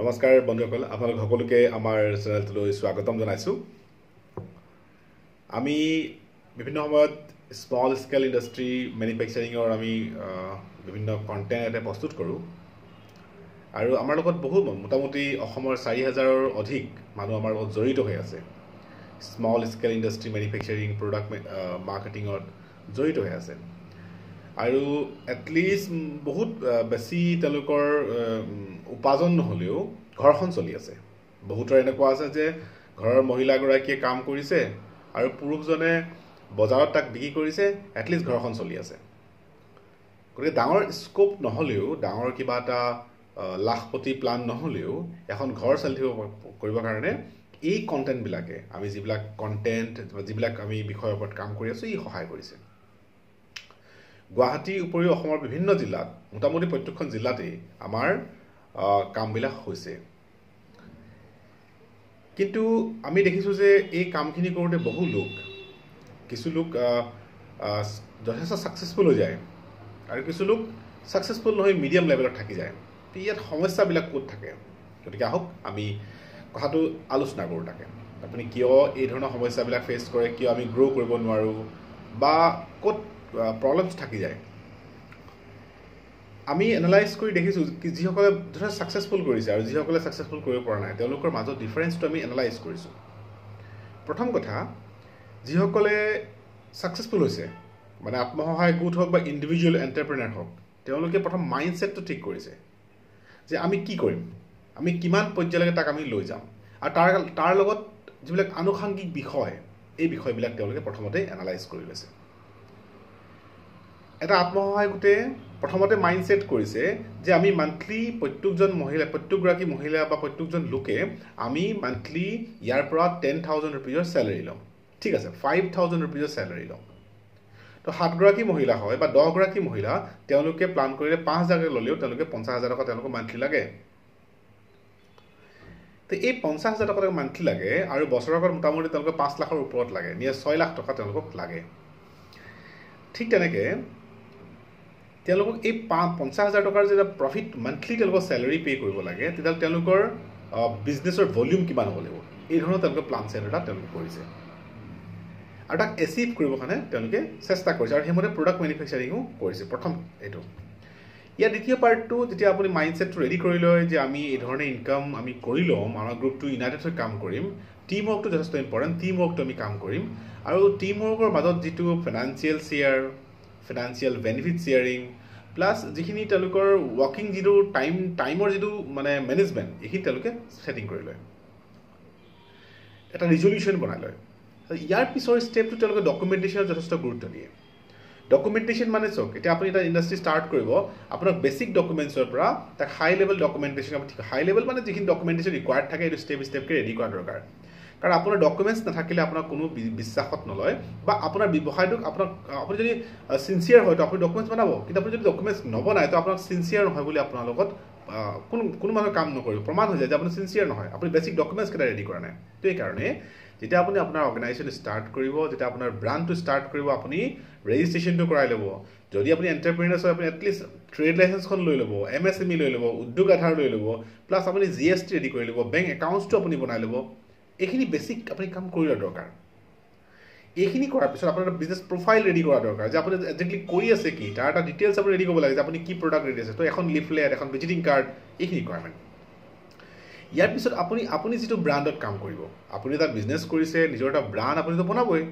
নমস্কাৰ বন্ধুসকল, আপোনালোক সকলোকে আমাৰ চেনেলটোলৈ স্বাগতম জনাইছো। আমি বিভিন্ন সময়ত স্মল স্কেল ইণ্ডাষ্ট্ৰী মেনুফেকচাৰিঙৰ আমি বিভিন্ন কণ্টেণ্ট এটা প্ৰস্তুত কৰোঁ আৰু আমাৰ লগত বহু মোটামুটি অসমৰ ৪০০০ৰ অধিক মানুহ আমাৰ লগত জড়িত হৈ আছে। Small scale industry manufacturing product মাৰ্কেটিঙত জড়িত হৈ আছে আৰু এটলিষ্ট বহুত বেছি তেওঁলোকৰ উপাৰ্জন নহলেও ঘৰখন চলি আছে। বহুতৰ এনেকুৱা আছে যে ঘৰৰ মহিলাগৰাকীয়ে কাম কৰিছে আৰু পুৰুষজনে বজাৰত তাক বিক্ৰী কৰিছে, এটলিষ্ট ঘৰখন চলি আছে। গতিকে ডাঙৰ স্কোপ নহলেও, ডাঙৰ কিবা এটা লাখপতি প্লান নহলেও এখন ঘৰ চলি কৰিবৰ কাৰণে এই কণ্টেণ্টবিলাকে, আমি যিবিলাক কণ্টেণ্ট যিবিলাক আমি বিষয়ৰ ওপৰত কাম কৰি আছোঁ, ই সহায় কৰিছে। গুৱাহাটীৰ উপৰিও অসমৰ বিভিন্ন জিলাত, মোটামুটি প্ৰত্যেকখন জিলাতেই আমাৰ কামবিলাক হৈছে। কিন্তু আমি দেখিছোঁ যে এই কামখিনি কৰোঁতে বহু লোক, কিছু লোক যথেষ্ট ছাকচেছফুল হৈ যায় আৰু কিছু লোক ছাকচেছফুল নহয়, মিডিয়াম লেভেলত থাকি যায়। ইয়াত সমস্যাবিলাক ক'ত থাকে? গতিকে আহক আমি কথাটো আলোচনা কৰোঁ। তাকে আপুনি কিয় এই ধৰণৰ সমস্যাবিলাক ফেচ কৰে, কিয় আমি গ্ৰ' কৰিব নোৱাৰোঁ বা ক'ত প্ৰব্লেমছ থাকি যায়, আমি এনালাইজ কৰি দেখিছোঁ। কি যিসকলে যথেষ্ট ছাকচেছফুল কৰিছে আৰু যিসকলে ছাকচেছফুল কৰিব পৰা নাই, তেওঁলোকৰ মাজত ডিফাৰেঞ্চটো আমি এনালাইজ কৰিছোঁ। প্ৰথম কথা, যিসকলে ছাকচেছফুল হৈছে, মানে আত্মসহায়ক গোট হওক বা ইণ্ডিভিজুৱেল এণ্টাৰপ্ৰেনাৰ হওক, তেওঁলোকে প্ৰথম মাইণ্ডছেটটো ঠিক কৰিছে যে আমি কি কৰিম, আমি কিমান পৰ্যায়লৈকে তাক আমি লৈ যাম আৰু তাৰ লগত যিবিলাক আনুষাংগিক বিষয়, এই বিষয়বিলাক তেওঁলোকে প্ৰথমতে এনালাইজ কৰি লৈছে। এটা আত্মসহায়ক গোটে প্ৰথমতে মাইণ্ডছেট কৰিছে যে আমি মান্থলি প্ৰত্যেকগৰাকী মহিলা বা প্ৰত্যেকজন লোকে আমি মান্থলি ইয়াৰ পৰা 10,000 ৰুপিজৰ চেলাৰী ল'ম। ঠিক আছে, 5,000 ৰুপিজৰ চেলাৰী ল'ম। তো 7গৰাকী মহিলা হয় বা 10গৰাকী মহিলা, তেওঁলোকে প্লান কৰিলে 5,000 ল'লেও তেওঁলোকে 50,000 টকা তেওঁলোকৰ মান্থলি লাগে। তো এই 50,000 টকা তেওঁলোকে মান্থলি লাগে আৰু বছৰেকত মোটামুটি তেওঁলোকে 5 লাখৰ ওপৰত লাগে, নিয়ে 6 লাখ টকা তেওঁলোকক লাগে। ঠিক তেনেকৈ তেওঁলোকক এই 50,000 টকাৰ যেতিয়া প্ৰফিট মান্থলি তেওঁলোকৰ চেলাৰী পে' কৰিব লাগে, তেতিয়াহ'লে তেওঁলোকৰ বিজনেছৰ ভলিউম কিমান হ'ব লাগিব, এই ধৰণৰ তেওঁলোকে প্লান চেট এটা তেওঁলোকে কৰিছে আৰু তাক এচিভ কৰিবৰ কাৰণে তেওঁলোকে চেষ্টা কৰিছে আৰু সেইমতে প্ৰডাক্ট মেনুফেকচাৰিঙো কৰিছে। প্ৰথম এইটো। ইয়াৰ দ্বিতীয় পাৰ্টটো, যেতিয়া আপুনি মাইণ্ডছেটটো ৰেডি কৰি লয় যে আমি এই ধৰণে ইনকাম আমি কৰি ল'ম, আমাৰ গ্ৰুপটো ইউনাইটেড হৈ কাম কৰিম, টিম ৱৰ্কটো যথেষ্ট ইম্পৰ্টেণ্ট, টিম ৱৰ্কটো আমি কাম কৰিম আৰু টিম ৱৰ্কৰ মাজত যিটো financial share, financial benefit sharing plus যিখিনি তেওঁলোকৰ ৱৰ্কিং যিটো টাইমৰ যিটো মানে মেনেজমেণ্ট, এইখিনি তেওঁলোকে ছেটিং কৰি লয়, এটা ৰিজলিউশ্যন বনাই লয়। ইয়াৰ পিছৰ ষ্টেপটো তেওঁলোকে ডকুমেণ্টেশ্যনত যথেষ্ট গুৰুত্ব দিয়ে। ডকুমেণ্টেশ্যন মানে চাওক, এতিয়া আপুনি এটা ইণ্ডাষ্ট্ৰী ষ্টাৰ্ট কৰিব, আপোনাক বেচিক ডকুমেণ্টছৰ পৰা তাক high level documentation, high level মানে যিখিনি ডকুমেণ্টেশ্যন ৰিকুৱাৰ্ড থাকে, এইটো ষ্টেপ ষ্টেপকৈ ৰেডি কৰা দৰকাৰ। কাৰণ আপোনাৰ ডকুমেণ্টছ নাথাকিলে আপোনাক কোনো বিশ্বাসত নলয় বা আপোনাৰ ব্যৱসায়টোক আপুনি যদি ছিনচিয়াৰ হয় তো আপুনি ডকুমেণ্টছ বনাব, কিন্তু আপুনি যদি ডকুমেণ্টছ নবনায় তো আপোনাক ছিনচিয়াৰ নহয় বুলি আপোনাৰ লগত কোনো মানুহে কাম নকৰিব। প্ৰমাণ হৈ যায় যে আপুনি ছিনচিয়াৰ নহয়, আপুনি বেচিক ডকুমেণ্টছকেইটা ৰেডি কৰা নাই। তো এইকাৰণে যেতিয়া আপুনি আপোনাৰ অৰ্গেনাইজেশ্যন ষ্টাৰ্ট কৰিব, যেতিয়া আপোনাৰ ব্ৰাণ্ডটো ষ্টাৰ্ট কৰিব, আপুনি ৰেজিষ্ট্ৰেশ্যনটো কৰাই ল'ব। যদি আপুনি এণ্টাৰপ্ৰেনাৰ্ছ হয়, আপুনি এটলিষ্ট ট্ৰেড লাইচেঞ্চখন লৈ ল'ব, MSME লৈ ল'ব, উদ্যোগ আধাৰ লৈ ল'ব, প্লাছ আপুনি GST ৰেডি কৰি ল'ব, বেংক একাউণ্টছটো আপুনি বনাই ল'ব। এইখিনি বেছিক আপুনি কাম কৰি লোৱা দৰকাৰ। এইখিনি কৰাৰ পিছত আপোনাৰ এটা বিজনেছ প্ৰফাইল ৰেডি কৰা দৰকাৰ, যে আপুনি একজেক্টলি কৰি আছে কি, তাৰ এটা ডিটেইলছ আপুনি ৰেডি কৰিব লাগে যে আপুনি কি প্ৰডাক্ট ৰেডি আছে। তো এখন লিফলেট, এখন ভিজিটিং কাৰ্ড, এইখিনি ৰিকুৱাৰমেণ্ট। ইয়াৰ পিছত আপুনি যিটো ব্ৰাণ্ডত কাম কৰিব, আপুনি এটা বিজনেছ কৰিছে, নিজৰ এটা ব্ৰাণ্ড আপুনিতো বনাবই।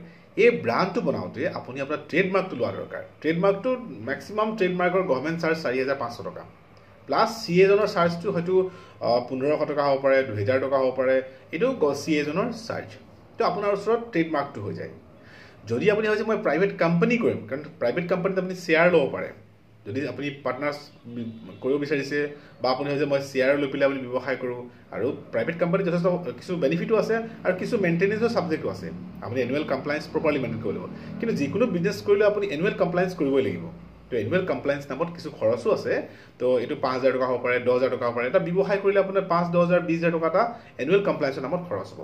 এই ব্ৰাণ্ডটো বনাওঁতে আপুনি আপোনাৰ ট্ৰেডমাৰ্কটো লোৱা দৰকাৰ। ট্ৰেডমাৰ্কটো মেক্সিমাম ট্ৰেডমাৰ্কৰ গভৰ্ণমেণ্ট চাৰ্জ 4,500 টকা, প্লাছ CA জনৰ চাৰ্জটো হয়তো 1,500 টকা হ'ব পাৰে, 2,000 টকা হ'ব পাৰে, এইটো CA জনৰ চাৰ্জ। তো আপোনাৰ ওচৰত ট্ৰেডমাৰ্কটো হৈ যায়। যদি আপুনি ভাবে যে মই প্ৰাইভেট কোম্পানী কৰিম, কাৰণ প্ৰাইভেট কোম্পানীত আপুনি শ্বেয়াৰ ল'ব পাৰে, যদি আপুনি পাৰ্টনাৰ্ছ কৰিব বিচাৰিছে বা আপুনি ভাবে যে মই শ্বেয়াৰ লৈ পেলাই আপুনি ব্যৱসায় কৰোঁ। আৰু প্ৰাইভেট কোম্পানীত যথেষ্ট কিছু বেনিফিটো আছে আৰু কিছু মেইনটেনেঞ্চৰ ছাবজেক্টো আছে। আপুনি এনুৱেল কমপ্লায়েঞ্চ প্ৰপাৰলি মেইনটেইন কৰিব লাগিব, কিন্তু যিকোনো বিজনেছ কৰিলে আপুনি এনুৱেল কমপ্লায়েঞ্চ কৰিবই লাগিব। তো এনুৱেল কমপ্লায়েঞ্চ নামত কিছু খৰচো আছে। তো এইটো 5,000 টকা হ'ব পাৰে, 10,000 টকা হ'ব পাৰে। এটা ব্যৱসায় কৰিলে আপোনাৰ 5,000, 10,000, 20,000 টকা এটা এনুৱেল কমপ্লায়েঞ্চৰ নামত খৰচ হ'ব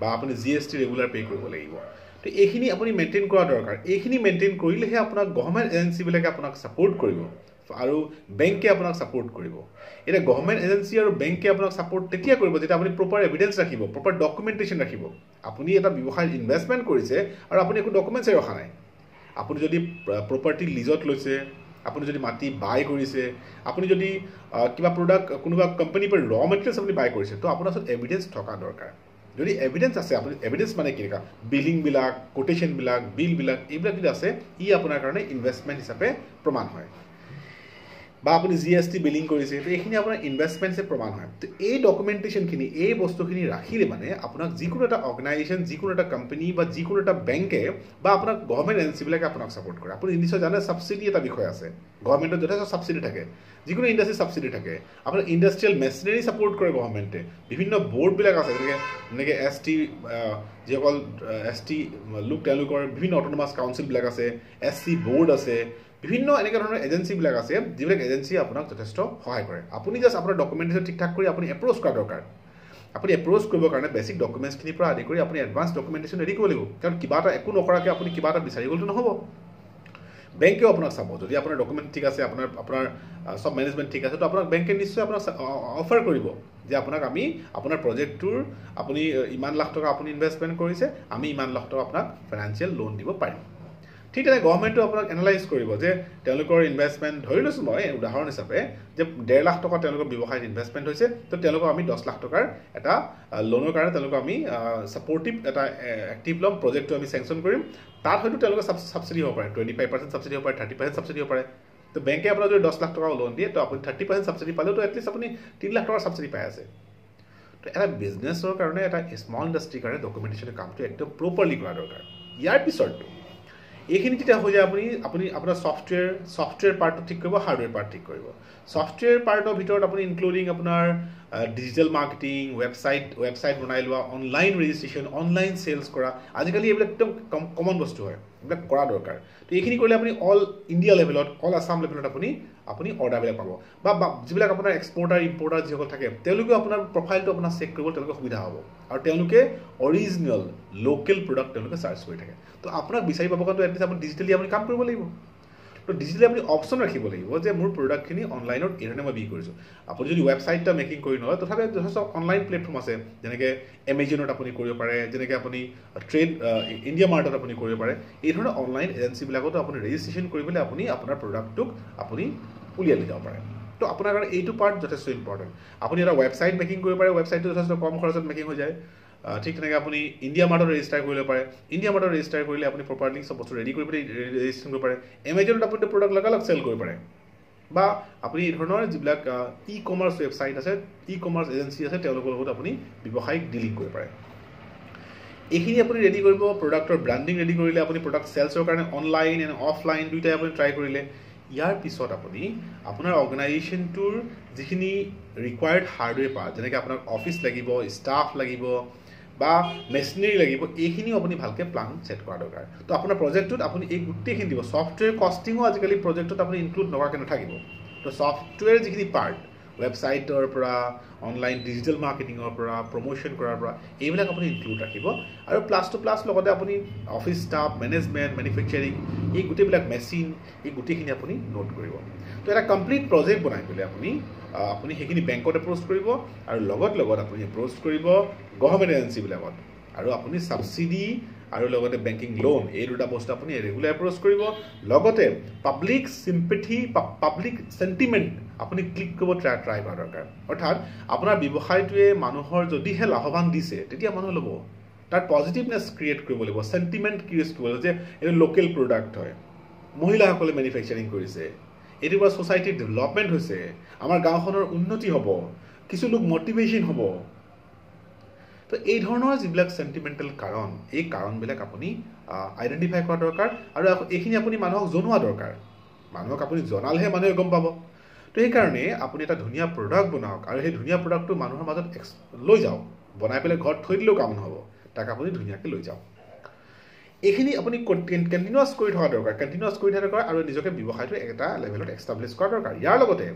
বা আপুনি GST ৰেগুলাৰ পে' কৰিব লাগিব। তো এইখিনি আপুনি মেইনটেইন কৰা দৰকাৰ। এইখিনি মেইনটেইন কৰিলেহে আপোনাক গভৰ্ণমেণ্ট এজেঞ্চিবিলাকে আপোনাক ছাপোৰ্ট কৰিব, আৰু বেংকে আপোনাক সাপোৰ্ট কৰিব এটা গভৰ্নমেন্ট এজেন্সি আৰু বেংকে আপোনাক সাপোৰ্ট তেতিয়া কৰিব যেটা আপুনি প্ৰপাৰ এভিডেন্স ৰাখিব প্ৰপাৰ ডকুমেন্টেশন ৰাখিব আপুনি এটা ব্যৱসায় ইনভেস্টমেন্ট কৰিছে আৰু আপুনি একো ডকুমেন্টছ ৰখা নাই আপুনি যদি প্ৰপাৰ্টি লিজত লৈছে আপুনি যদি মাটি বাই কৰিছে আপুনি যদি কিবা প্ৰডাক্ট কোনোবা কোম্পানী পৰা ৰ মেটেৰিয়েলছ আপুনি বাই কৰিছে তো আপোনাৰ সব এভিডেন্স থকা দৰকাৰ যদি এভিডেন্স আছে আপুনি এভিডেন্স মানে কি কা বিলিং বিলাক কোটেশন বিলাক বিল বিলাক এইবিলাক যদি আছে ই আপোনাৰ কাৰণে ইনভেস্টমেন্ট হিচাপে প্ৰমাণ হয় বা আপুনি জিএসটি বিলিং কৰিছে তো এখিনি আপোনাৰ ইনভেস্টমেন্টে প্ৰমাণ হয় তো এই ডকুমেন্টেশন খিনি এই বস্তুখিনি ৰাখিলে মানে আপোনাক যিকোনো এটা অৰ্গানাইজেচন যিকোনো এটা কোম্পানী বা যিকোনো এটা বেংকে বা আপোনাক গভৰ্নমেণ্ট এজেন্সি বিলাকে আপোনাক সাপোৰ্ট কৰে আপুনি নিশ্চয় জানে সাবসিডি এটা বিষয় আছে গভৰ্নমেণ্টৰ যথেষ্ট সাবসিডি থাকে যিকোনো ইণ্ডাষ্ট্ৰি সাবসিডি থাকে আপোনাৰ ইণ্ডাষ্ট্ৰিয়েল মেচিনাৰী সাপোৰ্ট কৰে গভৰ্নমেণ্টে বিভিন্ন বৰ্ড বিলাক আছে যেনে এছটি যিসকল এছটি লোক তেওঁলোকৰ বিভিন্ন অটোনমাস কাউন্সিল বিলাক আছে এছসি বৰ্ড আছে বিভিন্ন এনেকা ধৰণৰ এজেন্সি বিলাক আছে যিবিলাক এজেন্সি আপোনাক যথেষ্ট সহায় কৰে আপুনি জাস্ট আপোনাৰ ডকুমেন্টেশন ঠিক ঠাক কৰি আপুনি এপ্ৰোচ কৰা দৰকাৰ আপুনি এপ্ৰোচ কৰিবৰ কাৰণে বেসিক ডকুমেন্টছ খিনি পৰা আদি কৰি আপুনি এডভান্স ডকুমেন্টেশন ৰেডি কৰিব লাগিব কাৰণ কিবা এটা একো নকৰাকৈ আপুনি কিবা এটা বিচাৰি গ'লটো নহব বেংকে আপোনাক চাব যদি আপোনাৰ ডকুমেন্ট ঠিক আছে আপোনাৰ আপোনাৰ সব মেনেজমেন্ট ঠিক আছে তো আপোনাক বেংকে নিশ্চয় আপোনাক অফাৰ কৰিব যে আপোনাক আমি আপোনাৰ প্ৰজেক্টৰ আপুনি ইমান লাখ টকা আপুনি ইনভেস্টমেন্ট কৰিছে আমি ইমান লাখ টকা আপোনাক ফাইনান্সিয়েল লোন দিব পাৰিম ঠিক আছে গভৰ্নমেন্টও আপোনাক এনালাইজ কৰিব যে তেওঁলোকৰ ইনভেস্টমেন্ট ধৰি লৈছো মই উদাহৰণ হিচাপে যে 1.5 লাখ টকা তেওঁলোকৰ ব্যৱসায়ত ইনভেস্টমেন্ট হৈছে তো তেওঁলোকক আমি 10 লাখ টকাৰ এটা লোনৰ কাৰণে তেওঁলোকক আমি সাপোৰ্টিভ এটা অ্যাক্টিভ লম প্ৰজেক্টটো আমি স্যাংচন কৰিম তাত হয়তো তেওঁলোকৰ সাবসিডি হ'ব পাৰে 25% সাবসিডি হ'ব পাৰে 30% সাবসিডি হ'ব পাৰে তো বেংকে আপোনাক যদি 10 লাখ টকা লোন দিয়ে তো আপুনি 30% সাবসিডি পালে তো এটলিস্ট আপুনি 3 লাখ টকাৰ সাবসিডি পাই আছে তো এটা বিজনেছৰ কাৰণে এটা স্মল ইণ্ডাষ্ট্ৰি কাৰণে ডকুমেন্টেশনৰ কামটো একদম প্ৰপাৰলি কৰা দৰকাৰ ইয়াৰ পিছত এইখিনি যেটা হৈ যায় আপুনি আপুনি আপোনাৰ সফটৱেৰ পাৰ্টটো ঠিক কৰিব হাৰ্ডৱেৰ পাৰ্ট ঠিক কৰিব সফটৱেৰ পাৰ্টৰ ভিতৰত আপুনি ইনক্লুডিং আপোনাৰ ডিজিটেল মাৰ্কেটিং ৱেবছাইট বনাই লোৱা অনলাইন ৰেজিষ্ট্ৰেচন অনলাইন সেলস কৰা আজিকালি এইবিলাক একদম কমন বস্তু হয় এইবিলাক কৰা দৰকাৰ তো এইখিনি কৰিলে আপুনি অল ইণ্ডিয়া লেভেলত অল আসাম লেভেলত আপুনি আপুনি অৰ্ডাৰ বিলাক পাব বা যিবিলাক আপোনাৰ এক্সপৰ্টাৰ ইম্পৰ্টাৰ যিসকল থাকে তেওঁলোকে আপোনাৰ প্ৰফাইলটো আপোনাৰ চেক কৰিব তেওঁলোকে সুবিধা হ'ব আৰু তেওঁলোকে অৰিজিনেল লোকেল প্ৰডাক্ট তেওঁলোকে সাৰ্চ কৰি থাকে তো আপোনাক বিচাৰি পাব কাৰণ এটলিষ্ট আপুনি ডিজিটেলি আপুনি কাম কৰিব লাগিব তো ডিজিটেলি আপুনি অপচন ৰাখিব লাগিব যে মোৰ প্ৰডাক্টখিনি অনলাইনত এৰেনে মই বি কৰিছো আপুনি যদি ৱেবছাইট এটা মেকিং কৰি নলয় তথাপি যথেষ্ট অনলাইন প্লেটফৰ্ম আছে যেনেকৈ এমেজনত আপুনি কৰিব পাৰে যেনেকৈ আপুনি ট্ৰেড ইণ্ডিয়া মাৰ্টত আপুনি কৰিব পাৰে এই ধৰণৰ অনলাইন এজেন্সিবিলাকতো আপুনি ৰেজিষ্ট্ৰেচন কৰিবলৈ আপুনি আপোনাৰ প্ৰডাক্টটোক আপুনি উলিয়াই লৈ যাব পাৰে তো আপোনাৰ কাৰণে এইটো পাৰ্ট যথেষ্ট ইম্পৰ্টেণ্ট আপুনি এটা ৱেবছাইট মেকিং কৰিব পাৰে ৱেবছাইটটো যথেষ্ট কম খৰচত মেকিং হৈ যায় ঠিক তেনেকৈ আপুনি ইণ্ডিয়া মাৰ্টত ৰেজিষ্টাৰ কৰিব পাৰে ইণ্ডিয়া মাৰ্টত ৰেজিষ্টাৰ কৰিলে আপুনি প্ৰপাৰলি চব বস্তু ৰেডি কৰি পেলাই ৰেজিষ্ট্ৰেশ্যন কৰিব পাৰে এমেজনত আপুনি প্ৰডাক্ট লগালগ চেল কৰিব পাৰে বা আপুনি এই ধৰণৰ যিবিলাক ই কমাৰ্চ ৱেবছাইট আছে ই কমাৰ্চ এজেন্সি আছে তেওঁলোকৰ লগত আপুনি ব্যৱসায়িক ডিলিং কৰিব পাৰে এইখিনি আপুনি ৰেডি কৰিব প্ৰডাক্টৰ ব্ৰাণ্ডিং ৰেডি কৰিলে আপুনি প্ৰডাক্ট চেলছৰ কাৰণে অনলাইন এণ্ড অফলাইন দুয়োটাই আপুনি ট্ৰাই কৰিলে ইয়াৰ পিছত আপুনি আপোনাৰ অৰ্গেনাইজেশ্যনটোৰ যিখিনি ৰিকুৱায়াৰ্ড হাৰ্ডৱেৰ পায় যেনেকৈ আপোনাক অফিচ লাগিব ষ্টাফ লাগিব বা মেচিনাৰী লাগিব এইখিনিও আপুনি ভালকৈ প্লান ছেট কৰা দৰকাৰ তো আপোনাৰ প্ৰজেক্টটোত আপুনি এই গোটেইখিনি দিব ছফ্টৱেৰ কষ্টিঙো আজিকালি প্ৰজেক্টত আপুনি ইনক্লুড নকৰাকৈ নাথাকিব তো ছফ্টৱেৰ যিখিনি পাৰ্ট ৱেবছাইটৰ পৰা অনলাইন ডিজিটেল মাৰ্কেটিঙৰ পৰা প্ৰমোশ্যন কৰাৰ পৰা এইবিলাক আপুনি ইনক্লুড ৰাখিব আৰু প্লাছ টু প্লাছ লগতে আপুনি অফিচ ষ্টাফ মেনেজমেণ্ট মেনুফেকচাৰিং এই গোটেইবিলাক মেচিন এই গোটেইখিনি আপুনি নোট কৰিব তো এটা কমপ্লিট প্ৰজেক্ট বনাই পেলাই আপুনি আপুনি সেইখিনি বেংকত এপ্ৰ'চ কৰিব আৰু লগত আপুনি এপ্ৰ'চ কৰিব গভৰ্ণমেণ্ট এজেন্সিবিলাকত আৰু আপুনি সাবচিডি আৰু লগতে বেংকিং লোন এই দুটা বস্তু আপুনি ৰেগুলাৰ এপ্ৰ'চ কৰিব লগতে পাব্লিক চিম্পেথি পাব্লিক চেণ্টিমেণ্ট আপুনি ক্লিক কৰিব ট্ৰাই কৰা দৰকাৰ অৰ্থাৎ আপোনাৰ ব্যৱসায়টোৱে মানুহৰ যদিহে লাভৱান দিছে তেতিয়া মানুহ ল'ব তাৰ পজিটিভনেছ ক্ৰিয়েট কৰিব লাগিব চেণ্টিমেণ্ট ক্ৰিয়েট কৰিব যে এইটো লোকেল প্ৰডাক্ট হয় মহিলাসকলে মেনুফেকচাৰিং কৰিছে এইটোৰ পৰা ছ'চাইটিৰ ডেভেলপমেণ্ট হৈছে আমাৰ গাঁওখনৰ উন্নতি হ'ব কিছু লোক মটিভেশ্যন হ'ব তো এই ধৰণৰ যিবিলাক চেণ্টিমেণ্টেল কাৰণ এই কাৰণবিলাক আপুনি আইডেণ্টিফাই কৰা দৰকাৰ আৰু এইখিনি আপুনি মানুহক জনোৱা দৰকাৰ মানুহক আপুনি জনালেহে মানুহে গম পাব তো সেইকাৰণে আপুনি এটা ধুনীয়া প্ৰডাক্ট বনাওক আৰু সেই ধুনীয়া প্ৰডাক্টটো মানুহৰ মাজত লৈ যাওক বনাই পেলাই ঘৰত থৈ দিলেও কাম নহ'ব তাক আপুনি ধুনীয়াকৈ লৈ যাওক এইখিনি আপুনি কণ্টিনিউৱাছ কৰি থকা দৰকাৰ আৰু নিজকে ব্যৱসায়টো এটা লেভেলত এষ্টাব্লিছ কৰা দৰকাৰ ইয়াৰ লগতে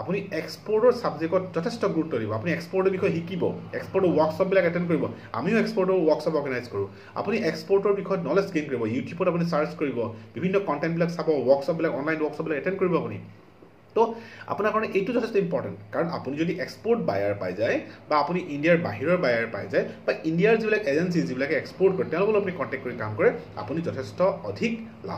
আপুনি এক্সপৰ্টৰ ছাবজেক্টত যথেষ্ট গুৰুত্ব দিব আপুনি এক্সপৰ্টৰ বিষয়ে শিকিব এক্সপৰ্টৰ ৱৰ্কশ্বপবিলাক এটেণ্ড কৰিব আমিও এক্সপৰ্টৰ ৱৰ্কশ্বপ অৰ্গেনাইজ কৰোঁ আপুনি এক্সপৰ্টৰ বিষয়ত নলেজ গেইন কৰিব ইউটিউবত আপুনি চাৰ্চ কৰিব বিভিন্ন কণ্টেণ্টবিলাক চাব ৱৰ্কশ্বপবিলাক অনলাইন ৱৰ্কশ্বপবিলাক এটেণ্ড কৰিব আপুনি তো আপোনাৰ কাৰণে এইটো যথেষ্ট ইম্পৰ্টেণ্ট কাৰণ আপুনি যদি এক্সপোৰ্ট বায়াৰ পাই যায় বা আপুনি ইন্ডিয়াৰ বাহিৰৰ বায়াৰ পাই যায় বা ইন্ডিয়াৰ যিবিলাক এজেন্সিজ যিবিলাক এক্সপোৰ্ট কৰে তেওঁলোকক আপুনি কন্টেক্ট কৰি কাম কৰে আপুনি যথেষ্ট অধিক লাভ